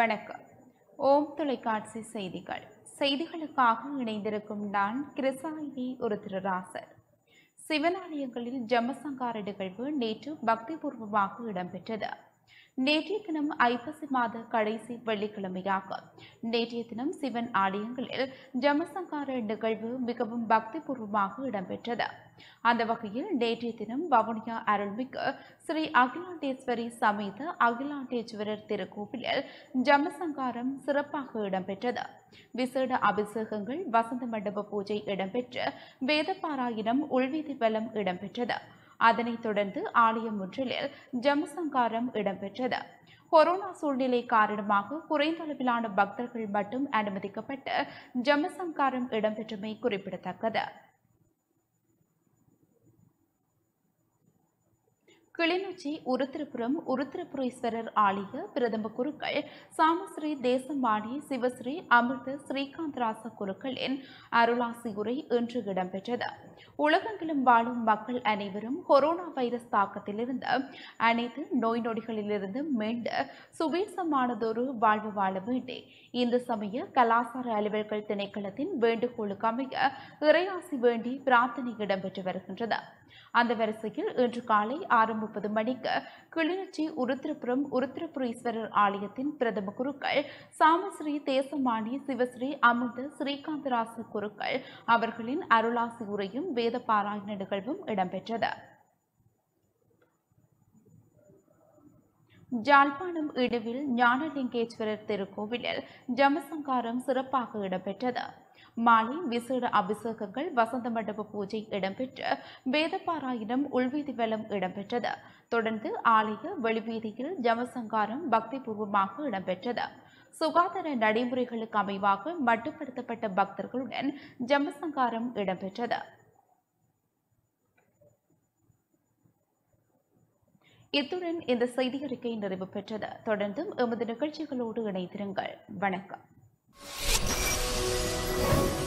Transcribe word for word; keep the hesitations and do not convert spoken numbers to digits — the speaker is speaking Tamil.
வணக்கம். ஓம் தொலைக்காட்சி செய்திகள் செய்திகளுக்காக இணைந்திருக்கும் நான் கிருசாயினி ஒரு திருராசர். சிவனாலயங்களில் ஜமசங்கார நிகழ்வு நேற்று பக்திபூர்வமாக இடம்பெற்றது. நேற்றைய தினம் ஐப்பசி மாத கடைசி வெள்ளிக்கிழமையாக நேற்றைய தினம் சிவன் ஆலயங்களில் ஜமசங்கார நிகழ்வு மிகவும் பக்திபூர்வமாக இடம்பெற்றது. அந்த வகையில் நேற்றைய தினம் வவுனியா அருள்மிகு ஸ்ரீ அகிலாண்டேஸ்வரி சமேத அகிலாண்டேஸ்வரர் திருக்கோவிலில் ஜமசங்காரம் சிறப்பாக இடம்பெற்றது. விசேட அபிஷேகங்கள், வசந்த மண்டப பூஜை இடம்பெற்று வேத பாராயணம், உள்வீதி பலம் இடம்பெற்றது. அதனைத் தொடர்ந்து ஆலயம் முற்றிலில் ஜமசங்காரம் இடம்பெற்றது. கொரோனா சூழ்நிலை காரணமாக குறைந்த அளவிலான பக்தர்கள் மட்டும் அனுமதிக்கப்பட்டு ஜமசங்காரம் இடம்பெற்றமை குறிப்பிடத்தக்கது. கிளிநொச்சி உருத்திரபுரம் உருத்திரபுரீஸ்வரர் ஆலய பிரதம குருக்கள் சாமஸ்ரீ தேசம்பாணி சிவஸ்ரீ அமிர்த ஸ்ரீகாந்தராச குருக்களின் அருளாசி உரை இன்று இடம்பெற்றது. உலகெங்கிலும் வாழும் மக்கள் அனைவரும் கொரோனா வைரஸ் தாக்கத்திலிருந்து அனைத்து நோய் நொடிகளிலிருந்து மீண்டு சுபீட்சமானதொரு வாழ்வு வாழ வேண்டி இந்து சமய கலாசார அலுவல்கள் திணைக்களத்தின் வேண்டுகோளுக்கு அமைய இறையாசி வேண்டி பிரார்த்தனை இடம்பெற்று வருகின்றது. அந்த வரிசையில் இன்று காலை ஆறு முப்பது மணிக்கு கிளிநொச்சி உருத்திரபுரம் உருத்திரபுரீஸ்வரர் ஆலயத்தின் பிரதம குருக்கள் சாமஸ்ரீ தேசமானி சிவஸ்ரீ அமிர்த ஸ்ரீகாந்தராச குருக்கள் அவர்களின் அருளாசி உரையும் வேத பாராயண நிகழ்வும் இடம்பெற்றது. ஜாழ்ப்பாணம் இடுவில் ஞானலிங்கேஸ்வரர் திருக்கோவிலில் ஜமசங்காரம் சிறப்பாக இடம்பெற்றது. மாலை விசேட அபிஷேகங்கள், வசந்த மண்டப பூஜை இடம்பெற்று வேதபாராயணம், உள்வீதி வலம் இடம்பெற்றது. தொடர்ந்து ஆலய வெளிவீதியில் ஜமசங்காரம் பக்திபூர்வமாக இடம்பெற்றது. சுகாதார நடைமுறைகளுக்கு அமைவாக மட்டுப்படுத்தப்பட்ட பக்தர்களுடன் ஜமசங்காரம் இடம்பெற்றது. இத்துடன் இந்த செய்தி அறிக்கை நிறைவு பெற்றது. தொடர்ந்தும் எமது நிகழ்ச்சிகளோடு இணைந்திருங்கள். வணக்கம்.